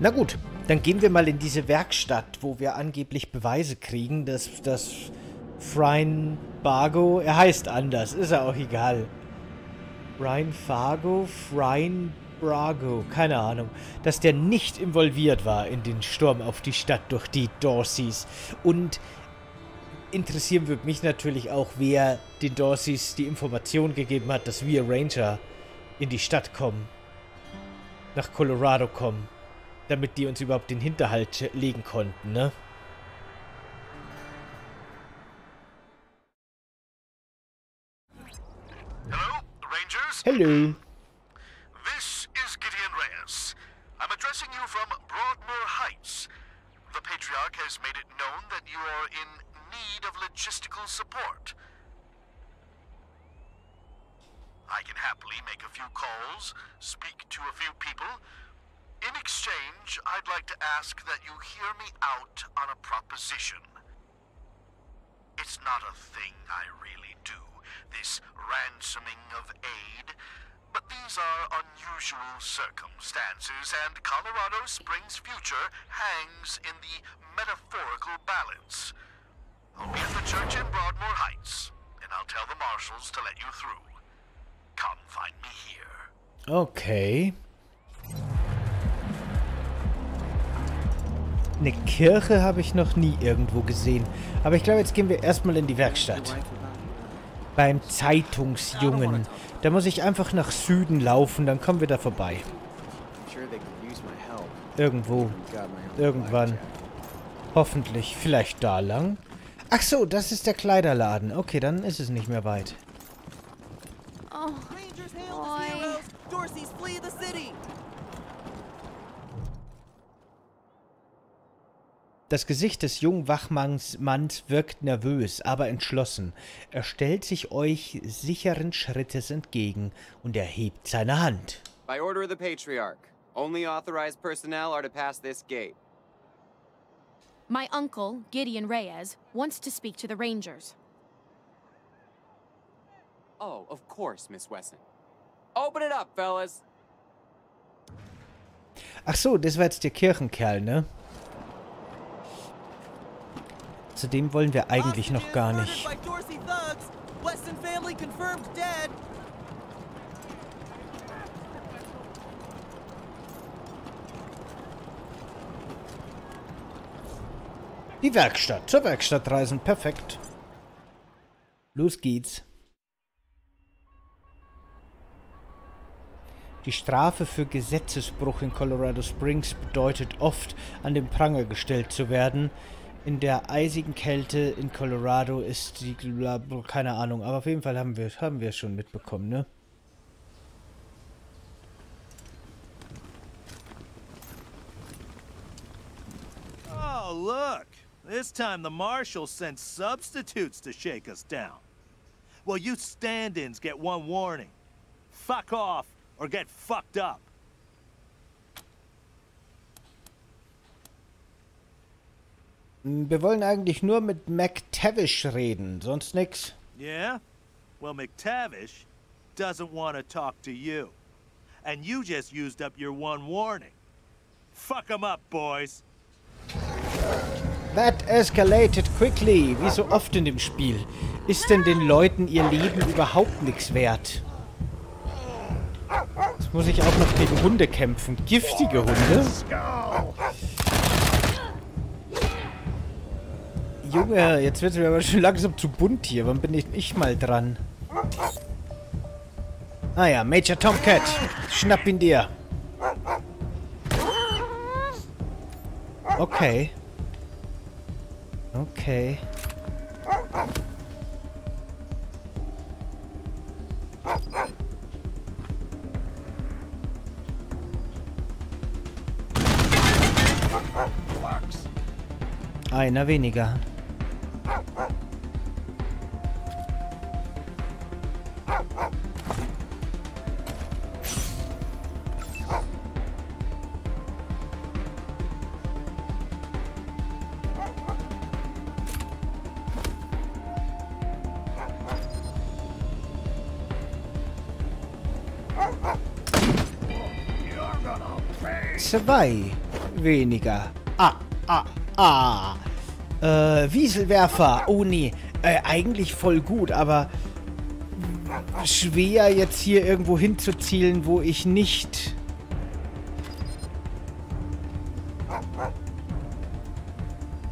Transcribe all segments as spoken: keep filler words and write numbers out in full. Na gut, dann gehen wir mal in diese Werkstatt, wo wir angeblich Beweise kriegen, dass das Brian Fargo, er heißt anders, ist ja auch egal. Brian Fargo, Brian Brago, keine Ahnung, dass der nicht involviert war in den Sturm auf die Stadt durch die Dorseys. Und interessieren würde mich natürlich auch, wer den Dorseys die Information gegeben hat, dass wir Ranger in die Stadt kommen, nach Colorado kommen, damit die uns überhaupt den Hinterhalt legen konnten, ne? Hello, Rangers. Hello. This is Gideon Reyes. I'm addressing you from Broadmoor Heights. The Patriarch has made it known that you are in need of logistical support. I can happily make a few calls, speak to a few people. In exchange, I'd like to ask that you hear me out on a proposition. It's not a thing I really do, this ransoming of aid, but these are unusual circumstances, and Colorado Springs' future hangs in the metaphorical balance. I'll be at the church in Broadmoor Heights, and I'll tell the marshals to let you through. Come find me here. Okay. Eine Kirche habe ich noch nie irgendwo gesehen. Aber ich glaube, jetzt gehen wir erstmal in die Werkstatt. Beim Zeitungsjungen. Da muss ich einfach nach Süden laufen, dann kommen wir da vorbei. Irgendwo. Irgendwann. Hoffentlich. Vielleicht da lang. Ach so, das ist der Kleiderladen. Okay, dann ist es nicht mehr weit. Das Gesicht des jungen Wachmanns wirkt nervös, aber entschlossen. Er stellt sich euch sicheren Schrittes entgegen und erhebt seine Hand. By order of the Patriarch, only authorized personnel are to pass this gate. My uncle, Gideon Reyes, wants to speak to the Rangers. Oh, of course, Miss Wesson. Open it up, fellas. Ach so, das war jetzt der Kirchenkerl, ne? Zu dem wollen wir eigentlich noch gar nicht. Die Werkstatt. Zur Werkstatt reisen. Perfekt. Los geht's. Die Strafe für Gesetzesbruch in Colorado Springs bedeutet oft, an den Pranger gestellt zu werden. In der eisigen Kälte in Colorado ist die... keine Ahnung, aber auf jeden Fall haben wir haben wir schon mitbekommen, ne? Oh, look! This time the marshal sent substitutes to shake us down. Well, you stand-ins get one warning. Fuck off or get fucked up. Wir wollen eigentlich nur mit McTavish reden, sonst nix. Yeah? Well, McTavish doesn't want to talk to you. And you just used up your one warning. Fuck him up, boys. That escalated quickly, wie so oft in dem Spiel. Ist denn den Leuten ihr Leben überhaupt nichts wert? Jetzt muss ich auch noch gegen Hunde kämpfen. Giftige Hunde? Junge, jetzt wird es mir aber schon langsam zu bunt hier. Wann bin ich, ich mal dran? Ah ja, Major Tomcat. Schnapp ihn dir. Okay. Okay. Einer weniger. Zwei. weniger. Ah, ah, ah. Äh, Wieselwerfer. Oh nee. Äh, eigentlich voll gut, aber schwer jetzt hier irgendwo hinzuzielen, wo ich nicht...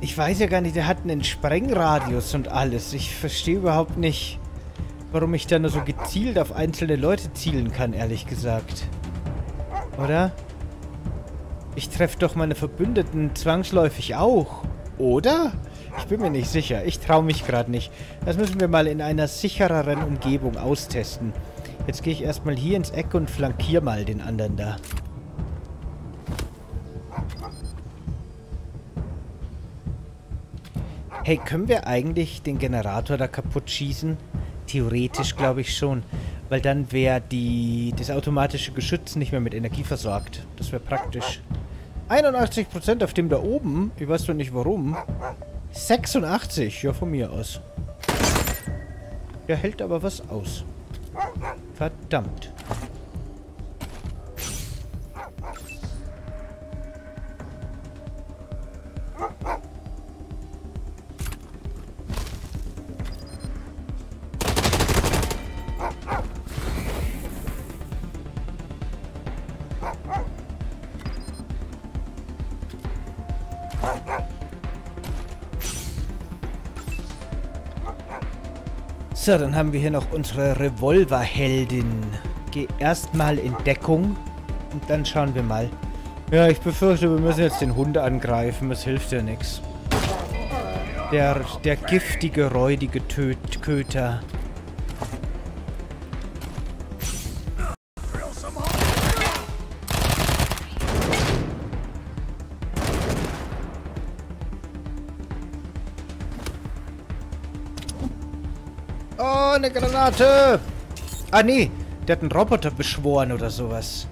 Ich weiß ja gar nicht, der hat einen Sprengradius und alles. Ich verstehe überhaupt nicht, warum ich da nur so gezielt auf einzelne Leute zielen kann, ehrlich gesagt. Oder? Ich treffe doch meine Verbündeten zwangsläufig auch. Oder? Ich bin mir nicht sicher. Ich traue mich gerade nicht. Das müssen wir mal in einer sichereren Umgebung austesten. Jetzt gehe ich erstmal hier ins Eck und flankiere mal den anderen da. Hey, können wir eigentlich den Generator da kaputt schießen? Theoretisch glaube ich schon. Weil dann wäre die das automatische Geschütz nicht mehr mit Energie versorgt. Das wäre praktisch. einundachtzig Prozent auf dem da oben. Ich weiß doch nicht warum. sechsundachtzig. Ja, von mir aus. Der hält aber was aus. Verdammt. So, dann haben wir hier noch unsere Revolverheldin. Geh erstmal in Deckung und dann schauen wir mal. Ja, ich befürchte, wir müssen jetzt den Hund angreifen. Es hilft ja nichts. Der, der giftige, räudige Töt- Köter. Eine Granate! Ah nee, der hat einen Roboter beschworen oder sowas.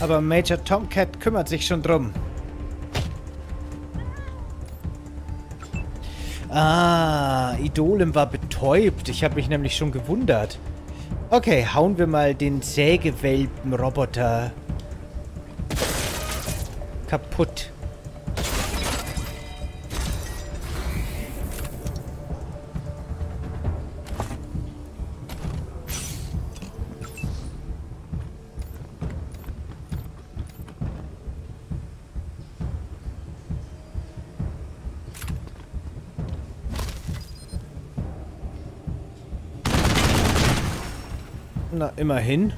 Aber Major Tomcat kümmert sich schon drum. Ah, Idolem war betäubt. Ich habe mich nämlich schon gewundert. Okay, hauen wir mal den sägewelpen Roboter kaputt. Na, immerhin.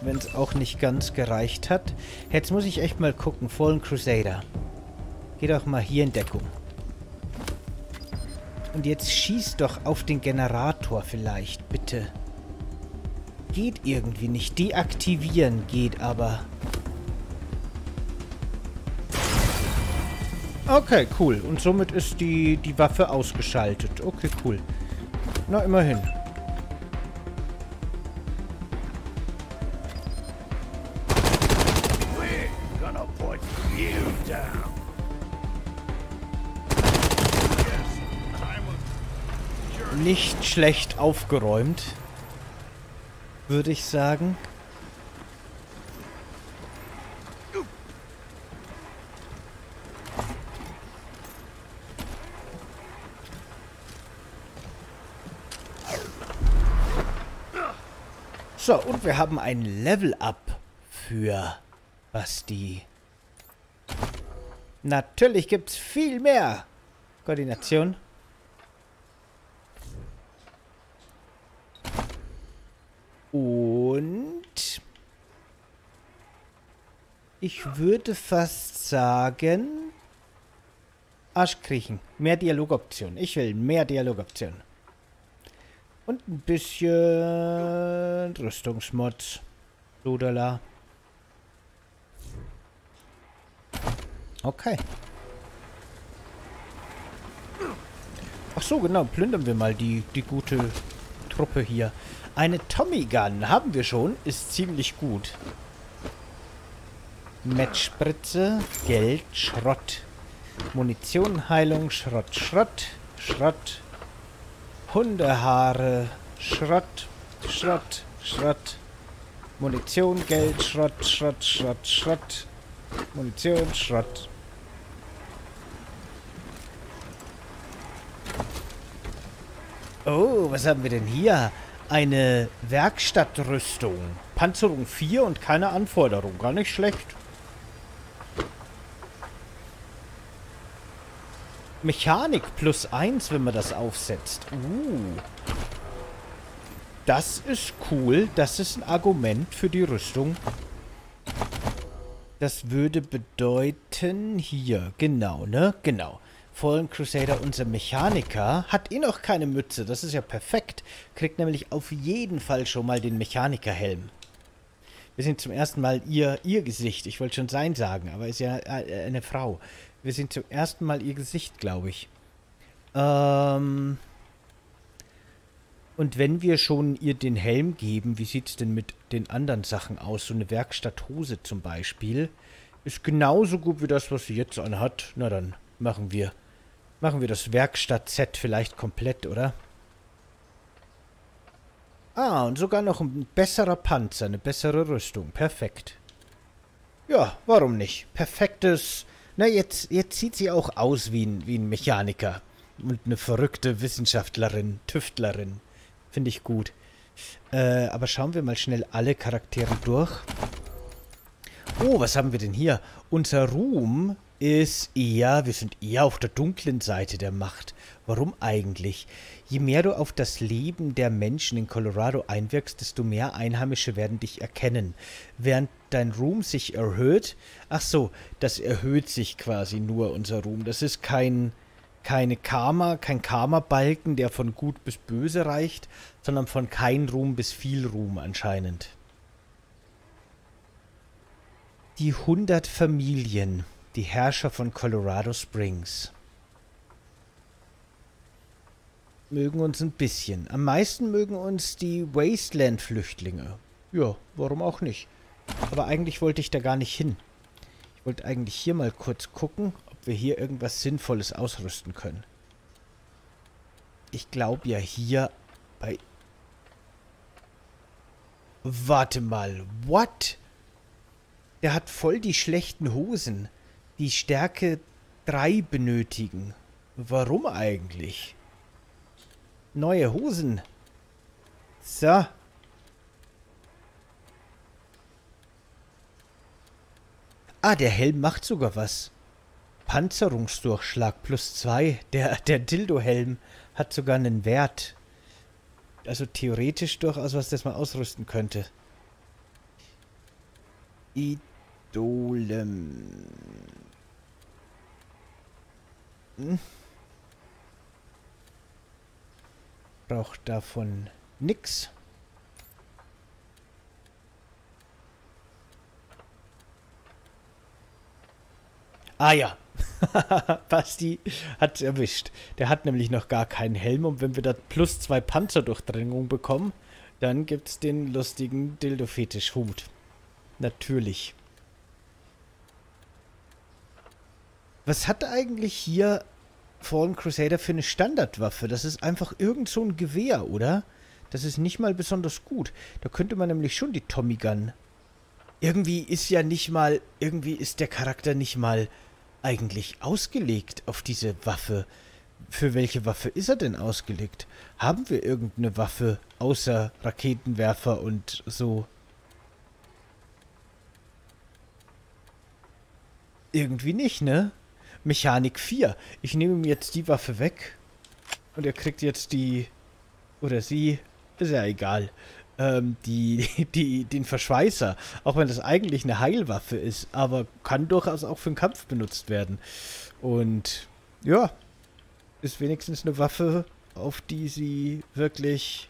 Wenn es auch nicht ganz gereicht hat. Jetzt muss ich echt mal gucken. Fallen Crusader. Geh doch mal hier in Deckung. Und jetzt schieß doch auf den Generator vielleicht, bitte. Geht irgendwie nicht. Deaktivieren geht aber. Okay, cool. Und somit ist die, die Waffe ausgeschaltet. Okay, cool. Na, immerhin. Nicht schlecht aufgeräumt, würde ich sagen. So, und wir haben ein Level-Up für Basti. Natürlich gibt's viel mehr. Koordination. Und ich würde fast sagen, Arschkriechen. Mehr Dialogoptionen. Ich will mehr Dialogoptionen. Und ein bisschen Rüstungsmods. Ludala. Okay. Ach so, genau. Plündern wir mal die, die gute Truppe hier. Eine Tommy Gun haben wir schon. Ist ziemlich gut. Matchspritze, Geld, Schrott. Munition, Heilung, Schrott, Schrott, Schrott. Hundehaare, Schrott, Schrott, Schrott, Munition, Geld, Schrott, Schrott, Schrott, Schrott. Munition, Schrott. Oh, was haben wir denn hier? Eine Werkstattrüstung. Panzerung vier und keine Anforderung. Gar nicht schlecht. Mechanik plus eins, wenn man das aufsetzt. Uh. Das ist cool. Das ist ein Argument für die Rüstung. Das würde bedeuten... Hier, genau, ne? Genau. Fallen Crusader, unser Mechaniker, hat eh noch keine Mütze. Das ist ja perfekt. Kriegt nämlich auf jeden Fall schon mal den Mechanikerhelm. Wir sind zum ersten Mal ihr, ihr Gesicht. Ich wollte schon sein sagen, aber ist ja eine Frau. Wir sind zum ersten Mal ihr Gesicht, glaube ich. Ähm Und wenn wir schon ihr den Helm geben, wie sieht es denn mit den anderen Sachen aus? So eine Werkstatthose zum Beispiel ist genauso gut wie das, was sie jetzt anhat. Na dann machen wir, machen wir das Werkstatt-Set vielleicht komplett, oder? Ah, und sogar noch ein besserer Panzer, eine bessere Rüstung. Perfekt. Ja, warum nicht? Perfektes... Na, jetzt, jetzt sieht sie auch aus wie ein, wie ein Mechaniker. Und eine verrückte Wissenschaftlerin, Tüftlerin. Finde ich gut. Äh, aber schauen wir mal schnell alle Charaktere durch. Oh, was haben wir denn hier? Unser Ruhm ist eher... Wir sind eher auf der dunklen Seite der Macht. Warum eigentlich? Je mehr du auf das Leben der Menschen in Colorado einwirkst, desto mehr Einheimische werden dich erkennen. Während dein Ruhm sich erhöht... Ach so, das erhöht sich quasi nur, unser Ruhm. Das ist kein... Keine Karma, kein Karma-Balken, der von gut bis böse reicht, sondern von kein Ruhm bis viel Ruhm anscheinend. Die hundert Familien, die Herrscher von Colorado Springs. Mögen uns ein bisschen. Am meisten mögen uns die Wasteland-Flüchtlinge. Ja, warum auch nicht? Aber eigentlich wollte ich da gar nicht hin. Ich wollte eigentlich hier mal kurz gucken, ob wir hier irgendwas Sinnvolles ausrüsten können. Ich glaube ja hier bei... Warte mal, what? Der hat voll die schlechten Hosen, die Stärke drei benötigen. Warum eigentlich? Neue Hosen. So. Ah, der Helm macht sogar was. Panzerungsdurchschlag plus zwei. Der, der Dildo-Helm hat sogar einen Wert. Also theoretisch durchaus, was das mal ausrüsten könnte. Idolem. Hm? Braucht davon nix. Ah ja. Basti hat's erwischt. Der hat nämlich noch gar keinen Helm und wenn wir da plus zwei Panzerdurchdringung bekommen, dann gibt's den lustigen Dildo-Fetisch-Hut. Natürlich. Was hat eigentlich hier Fallen Crusader für eine Standardwaffe? Das ist einfach irgend so ein Gewehr, oder? Das ist nicht mal besonders gut. Da könnte man nämlich schon die Tommy Gun. Irgendwie ist ja nicht mal... Irgendwie ist der Charakter nicht mal... eigentlich ausgelegt auf diese Waffe. Für welche Waffe ist er denn ausgelegt? Haben wir irgendeine Waffe außer Raketenwerfer und so? Irgendwie nicht, ne? Mechanik vier. Ich nehme ihm jetzt die Waffe weg und er kriegt jetzt die... oder sie... ist ja egal. Ähm, die, die, den Verschweißer. Auch wenn das eigentlich eine Heilwaffe ist, aber kann durchaus auch für den Kampf benutzt werden. Und ja, ist wenigstens eine Waffe, auf die sie wirklich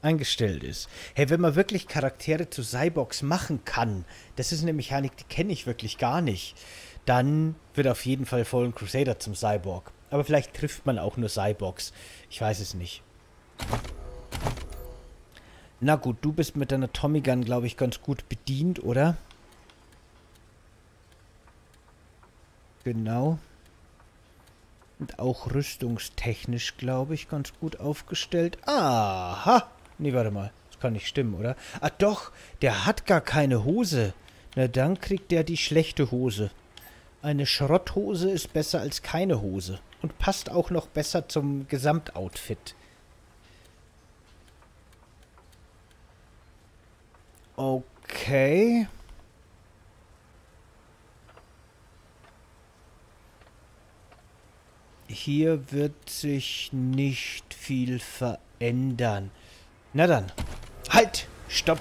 eingestellt ist. Hey, wenn man wirklich Charaktere zu Cyborgs machen kann, das ist eine Mechanik, die kenne ich wirklich gar nicht, dann wird auf jeden Fall Fallen Crusader zum Cyborg. Aber vielleicht trifft man auch nur Cyborgs. Ich weiß es nicht. Na gut, du bist mit deiner Tommy Gun, glaube ich, ganz gut bedient, oder? Genau. Und auch rüstungstechnisch, glaube ich, ganz gut aufgestellt. Aha! Nee, warte mal. Es Das kann nicht stimmen, oder? Ah doch, der hat gar keine Hose. Na, dann kriegt der die schlechte Hose. Eine Schrotthose ist besser als keine Hose. Und passt auch noch besser zum Gesamtoutfit. Okay. Hier wird sich nicht viel verändern. Na dann. Halt! Stopp!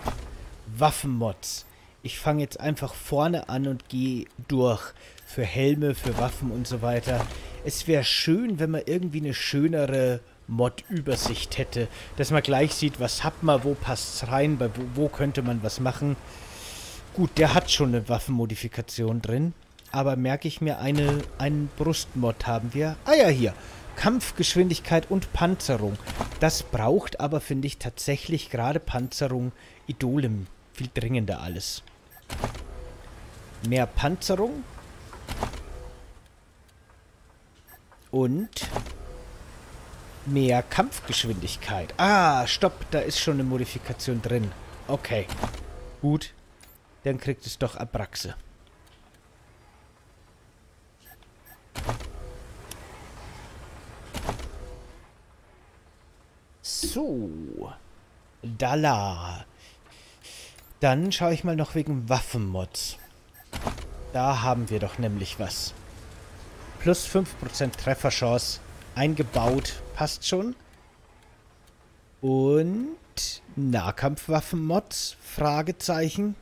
Waffenmods. Ich fange jetzt einfach vorne an und gehe durch. Für Helme, für Waffen und so weiter. Es wäre schön, wenn man irgendwie eine schönere Mod-Übersicht hätte. Dass man gleich sieht, was hat man, wo passt's rein, bei wo, wo könnte man was machen. Gut, der hat schon eine Waffenmodifikation drin. Aber merke ich mir, eine, einen Brustmod haben wir. Ah ja, hier. Kampfgeschwindigkeit und Panzerung. Das braucht aber, finde ich, tatsächlich gerade Panzerung Idolem. Viel dringender alles. Mehr Panzerung. Und mehr Kampfgeschwindigkeit. Ah, stopp, da ist schon eine Modifikation drin. Okay, gut. Dann kriegt es doch Abraxe. So. Dala. Dann schaue ich mal noch wegen Waffenmods. Da haben wir doch nämlich was. Plus fünf Prozent Trefferchance. Eingebaut. Passt schon. Und Nahkampfwaffenmods? Fragezeichen.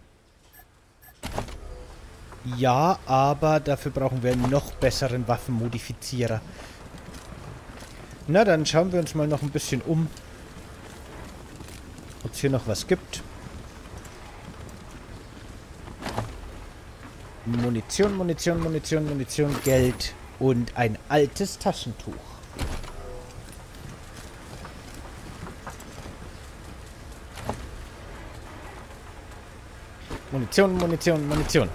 Ja, aber dafür brauchen wir einen noch besseren Waffenmodifizierer. Na, dann schauen wir uns mal noch ein bisschen um. Ob es hier noch was gibt. Munition, Munition, Munition, Munition, Geld und ein altes Taschentuch. Munition, Munition, Munition.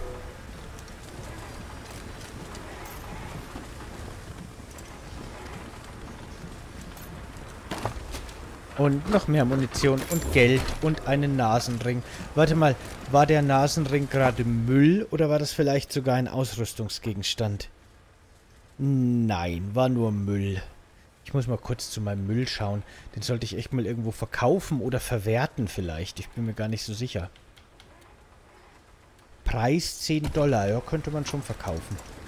Und noch mehr Munition und Geld und einen Nasenring. Warte mal, war der Nasenring gerade Müll oder war das vielleicht sogar ein Ausrüstungsgegenstand? Nein, war nur Müll. Ich muss mal kurz zu meinem Müll schauen. Den sollte ich echt mal irgendwo verkaufen oder verwerten vielleicht. Ich bin mir gar nicht so sicher. Preis zehn Dollar, ja, könnte man schon verkaufen.